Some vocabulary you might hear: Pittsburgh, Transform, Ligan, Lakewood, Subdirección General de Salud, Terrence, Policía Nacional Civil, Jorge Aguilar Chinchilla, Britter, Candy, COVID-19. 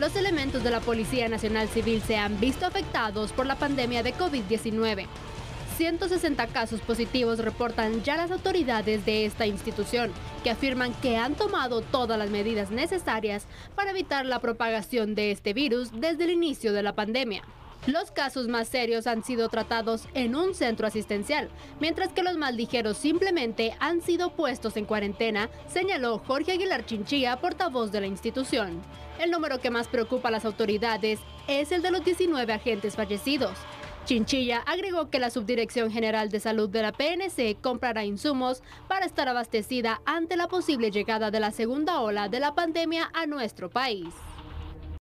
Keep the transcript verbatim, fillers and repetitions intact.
los elementos de la Policía Nacional Civil se han visto afectados por la pandemia de COVID diecinueve. ciento sesenta casos positivos reportan ya las autoridades de esta institución, que afirman que han tomado todas las medidas necesarias para evitar la propagación de este virus desde el inicio de la pandemia. Los casos más serios han sido tratados en un centro asistencial, mientras que los más ligeros simplemente han sido puestos en cuarentena, señaló Jorge Aguilar Chinchilla, portavoz de la institución. El número que más preocupa a las autoridades es el de los diecinueve agentes fallecidos. Chinchilla agregó que la Subdirección General de Salud de la P N C comprará insumos para estar abastecida ante la posible llegada de la segunda ola de la pandemia a nuestro país.